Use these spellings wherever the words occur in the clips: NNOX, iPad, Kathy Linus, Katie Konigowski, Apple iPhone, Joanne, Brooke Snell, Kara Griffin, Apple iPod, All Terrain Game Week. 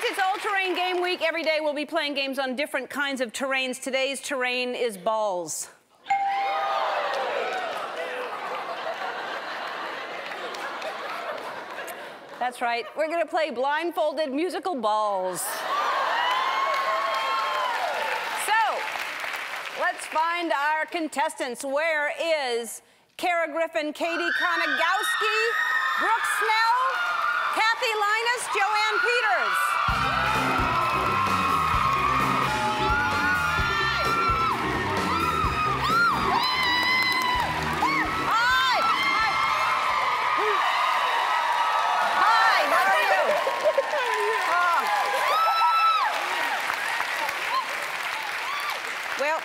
Because it's All Terrain Game Week, every day we'll be playing games on different kinds of terrains. Today's terrain is balls. That's right. We're going to play blindfolded musical balls. So, let's find our contestants. Where is Kara Griffin, Katie Konigowski, Brooke Snell, Kathy Linus, Joanne Peters? Hi, how are you? Well,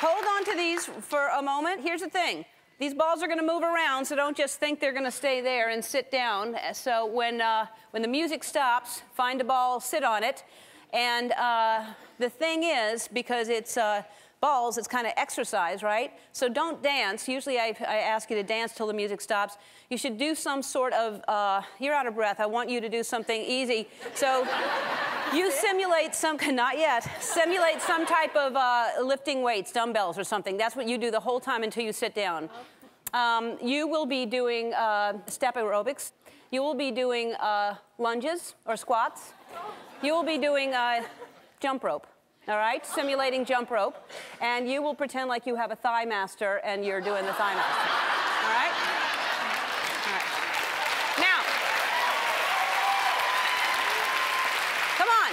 hold on to these for a moment. Here's the thing. These balls are going to move around, so don't just think they're going to stay there and sit down. So when the music stops, find a ball, sit on it. And the thing is, because it's balls, it's kind of exercise, right? So don't dance. Usually I ask you to dance till the music stops. You should do some sort of, you're out of breath. I want you to do something easy. So you simulate some, not yet, simulate some type of lifting weights, dumbbells or something. That's what you do the whole time until you sit down. You will be doing step aerobics. You will be doing lunges or squats. You will be doing jump rope, all right? Simulating jump rope. And you will pretend like you have a thigh master and you're doing the thigh master, all right? All right. Now, come on.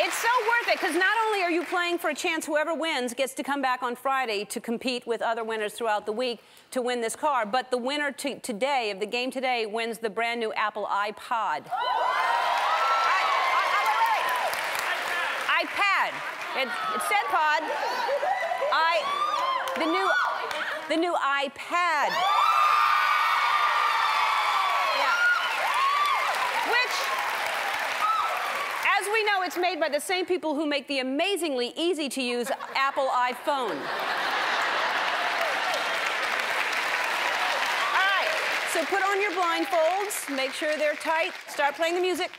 It's so worth it, because not only are you playing for a chance, whoever wins gets to come back on Friday to compete with other winners throughout the week to win this car, but the winner today, of the game today, wins the brand new Apple iPod. iPad. It said pod. The new iPad. Yeah. Which, as we know, it's made by the same people who make the amazingly easy to use Apple iPhone. All right. So put on your blindfolds. Make sure they're tight. Start playing the music.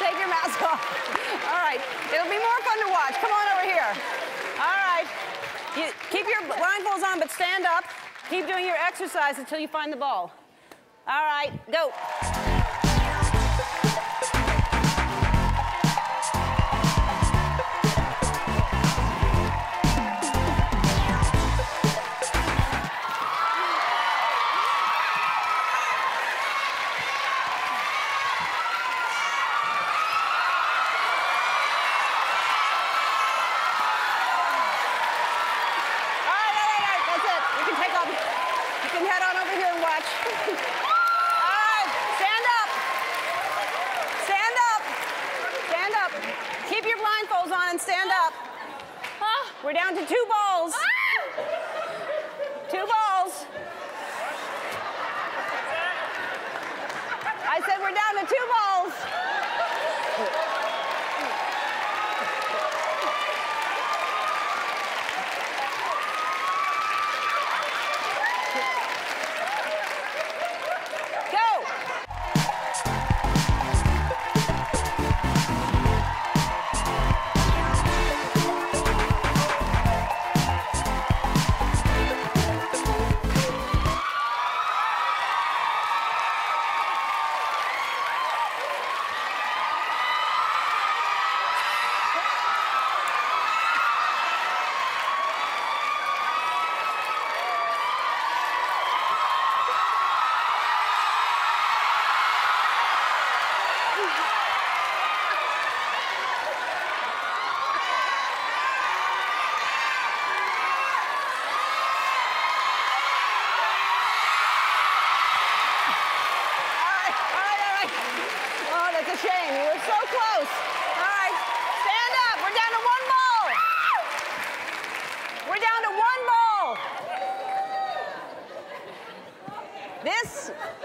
Take your mask off. All right. It'll be more fun to watch. Come on over here. All right. You keep your blindfolds on, but stand up. Keep doing your exercise until you find the ball. All right. Go. We're down to two balls. Ah! Two balls. I said we're down to two balls.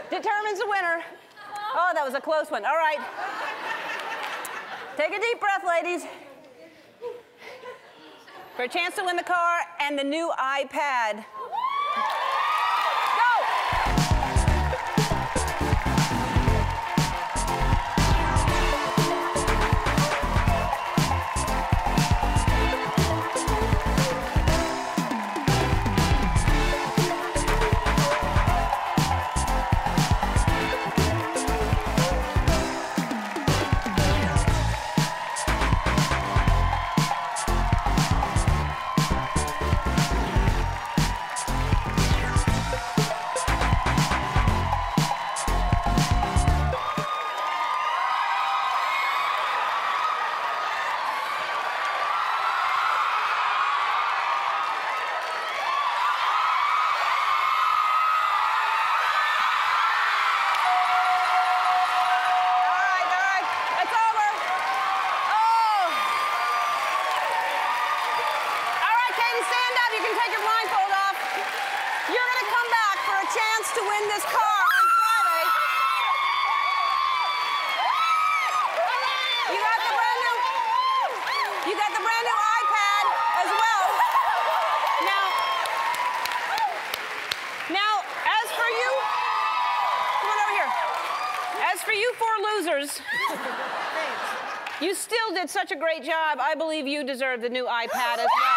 Determines the winner. Oh, that was a close one. All right. Take a deep breath, ladies. For a chance to win the car and the new iPad. You still did such a great job. I believe you deserve the new iPad as well.